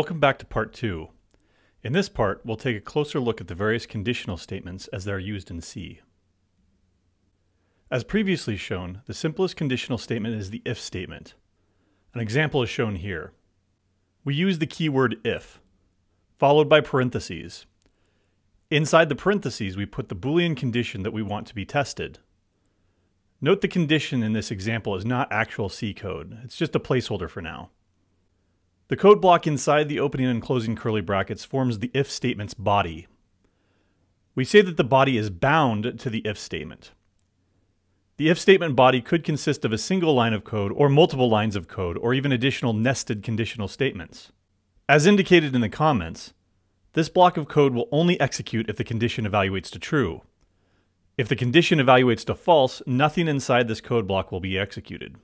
Welcome back to part 2. In this part, we'll take a closer look at the various conditional statements as they are used in C. As previously shown, the simplest conditional statement is the if statement. An example is shown here. We use the keyword if, followed by parentheses. Inside the parentheses, we put the Boolean condition that we want to be tested. Note the condition in this example is not actual C code. It's just a placeholder for now. The code block inside the opening and closing curly brackets forms the if statement's body. We say that the body is bound to the if statement. The if statement body could consist of a single line of code or multiple lines of code or even additional nested conditional statements. As indicated in the comments, this block of code will only execute if the condition evaluates to true. If the condition evaluates to false, nothing inside this code block will be executed.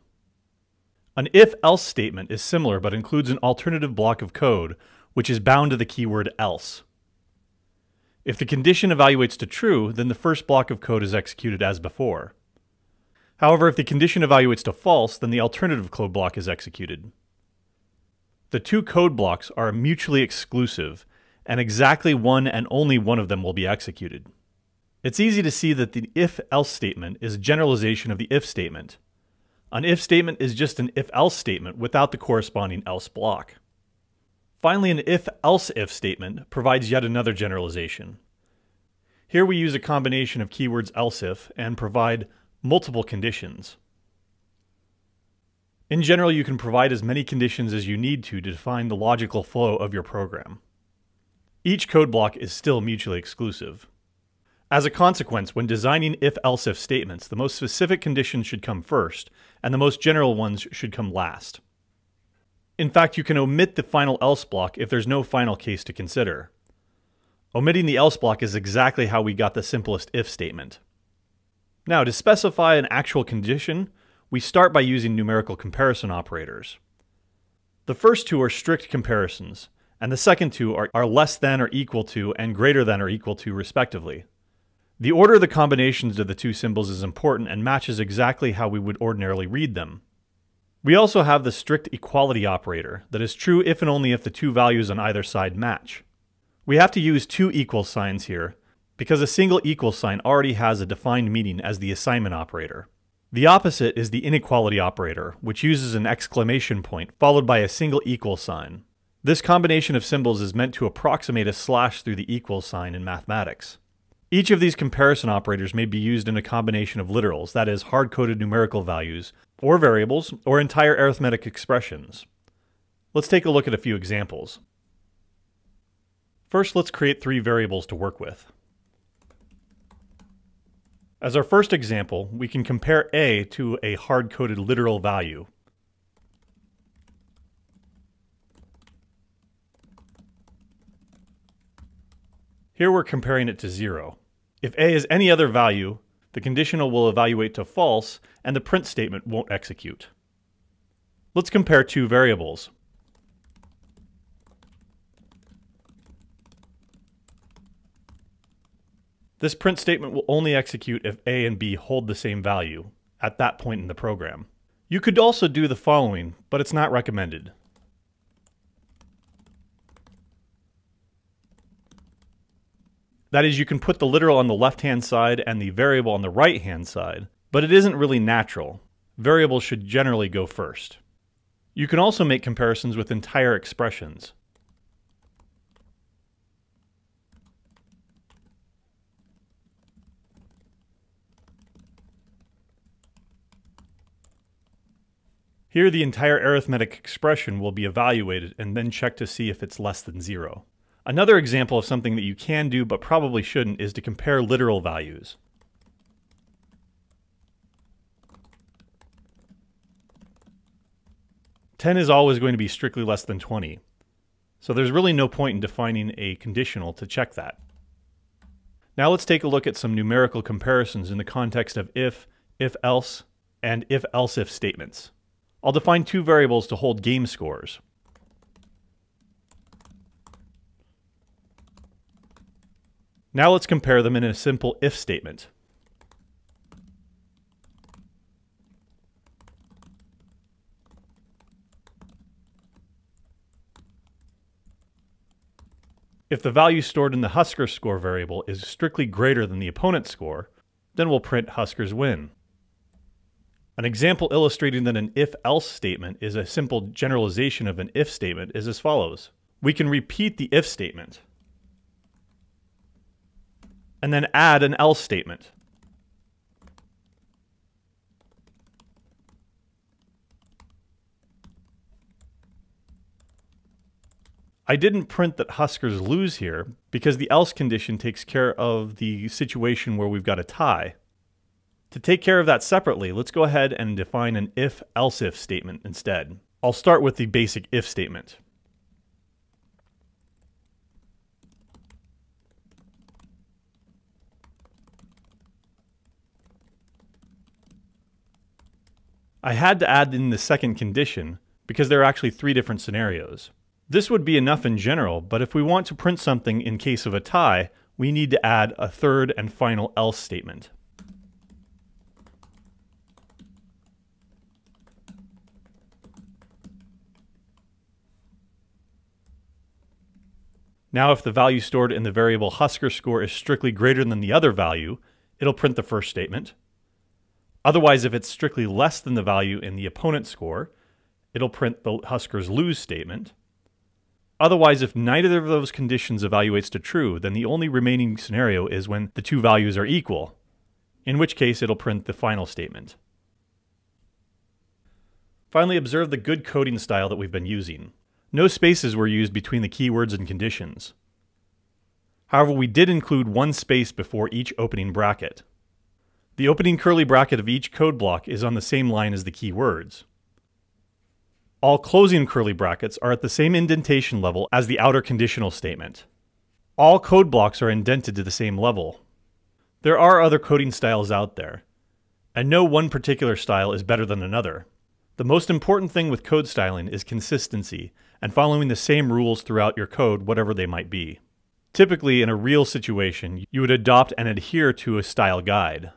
An if-else statement is similar but includes an alternative block of code, which is bound to the keyword else. If the condition evaluates to true, then the first block of code is executed as before. However, if the condition evaluates to false, then the alternative code block is executed. The two code blocks are mutually exclusive, and exactly one and only one of them will be executed. It's easy to see that the if-else statement is a generalization of the if statement. An if statement is just an if-else statement without the corresponding else block. Finally, an if-else if statement provides yet another generalization. Here we use a combination of keywords else if and provide multiple conditions. In general, you can provide as many conditions as you need to define the logical flow of your program. Each code block is still mutually exclusive. As a consequence, when designing if-else-if statements, the most specific conditions should come first, and the most general ones should come last. In fact, you can omit the final else block if there's no final case to consider. Omitting the else block is exactly how we got the simplest if statement. Now, to specify an actual condition, we start by using numerical comparison operators. The first two are strict comparisons, and the second two are less than or equal to and greater than or equal to, respectively. The order of the combinations of the two symbols is important and matches exactly how we would ordinarily read them. We also have the strict equality operator that is true if and only if the two values on either side match. We have to use two equal signs here because a single equal sign already has a defined meaning as the assignment operator. The opposite is the inequality operator, which uses an exclamation point followed by a single equal sign. This combination of symbols is meant to approximate a slash through the equal sign in mathematics. Each of these comparison operators may be used in a combination of literals, that is, hard-coded numerical values, or variables, or entire arithmetic expressions. Let's take a look at a few examples. First, let's create three variables to work with. As our first example, we can compare A to a hard-coded literal value. Here we're comparing it to 0. If A is any other value, the conditional will evaluate to false and the print statement won't execute. Let's compare two variables. This print statement will only execute if A and B hold the same value at that point in the program. You could also do the following, but it's not recommended. That is, you can put the literal on the left-hand side and the variable on the right-hand side, but it isn't really natural. Variables should generally go first. You can also make comparisons with entire expressions. Here, the entire arithmetic expression will be evaluated and then checked to see if it's less than 0. Another example of something that you can do but probably shouldn't is to compare literal values. $10 is always going to be strictly less than $20, so there's really no point in defining a conditional to check that. Now let's take a look at some numerical comparisons in the context of if-else, and if-else-if statements. I'll define two variables to hold game scores. Now let's compare them in a simple if statement. If the value stored in the Husker score variable is strictly greater than the opponent's score, then we'll print Huskers win. An example illustrating that an if-else statement is a simple generalization of an if statement is as follows. We can repeat the if statement and then add an else statement. I didn't print that Huskers lose here because the else condition takes care of the situation where we've got a tie. To take care of that separately, let's go ahead and define an if-else-if statement instead. I'll start with the basic if statement. I had to add in the second condition because there are actually three different scenarios. This would be enough in general, but if we want to print something in case of a tie, we need to add a third and final else statement. Now if the value stored in the variable Husker score is strictly greater than the other value, it'll print the first statement. Otherwise, if it's strictly less than the value in the opponent's score, it'll print the Huskers lose statement. Otherwise, if neither of those conditions evaluates to true, then the only remaining scenario is when the two values are equal, in which case it'll print the final statement. Finally, observe the good coding style that we've been using. No spaces were used between the keywords and conditions. However, we did include one space before each opening bracket. The opening curly bracket of each code block is on the same line as the keywords. All closing curly brackets are at the same indentation level as the outer conditional statement. All code blocks are indented to the same level. There are other coding styles out there, and no one particular style is better than another. The most important thing with code styling is consistency and following the same rules throughout your code, whatever they might be. Typically, in a real situation, you would adopt and adhere to a style guide.